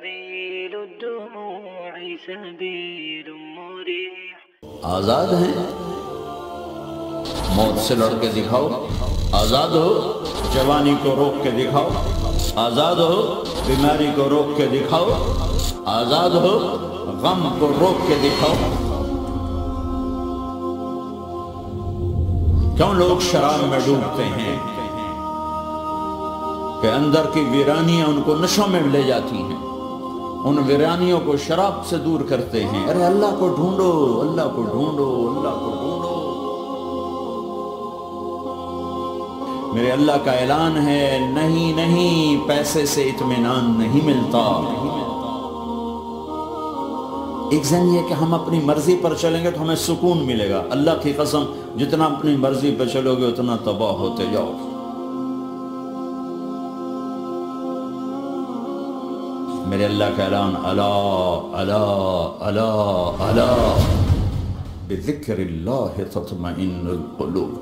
سبيل الدموع سبيل مريح. آزاد ہیں، موت سے لڑ کے دکھاؤ، آزاد ہو، جوانی کو روک کے دکھاؤ، آزاد ہو، بیماری کو روک کے دکھاؤ، آزاد ہو، غم کو روک کے دکھاؤ. کیوں لوگ شراب میں ڈوبتے ہیں کہ اندر کی ویرانیاں ان کو نشوں میں لے جاتی ہیں، ان ویرانیوں کو شراب سے دور کرتے ہیں. ارے اللہ کو ڈھونڈو، اللہ کو ڈھونڈو، اللہ کو ڈھونڈو. میرے اللہ کا اعلان ہے نہیں نہیں، پیسے سے اطمینان نہیں ملتا. ایک ذہن یہ کہ ہم اپنی مرضی پر چلیں گے تو ہمیں سکون ملے گا. اللہ کی قسم جتنا اپنی مرضی پر چلو گے اتنا تباہ ہوتے جاؤ. میرے اللہ کا اعلان اللہ اللہ اللہ اللہ بذکر اللہ تطمئن القلوب.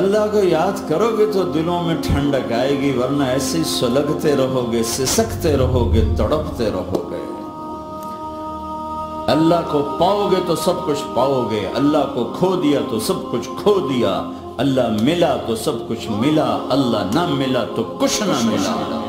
اللہ کو یاد کرو گے تو دلوں میں ٹھنڈک آئے گی، ورنہ ایسے ہی سلگتے رہو گے، سسکتے رہو گے، تڑپتے رہو گے. اللہ کو پاؤ گے تو سب کچھ پاؤ گے، اللہ کو کھو دیا تو سب کچھ کھو دیا، اللہ ملا تو سب کچھ ملا، اللہ نہ ملا تو کچھ نہ ملا.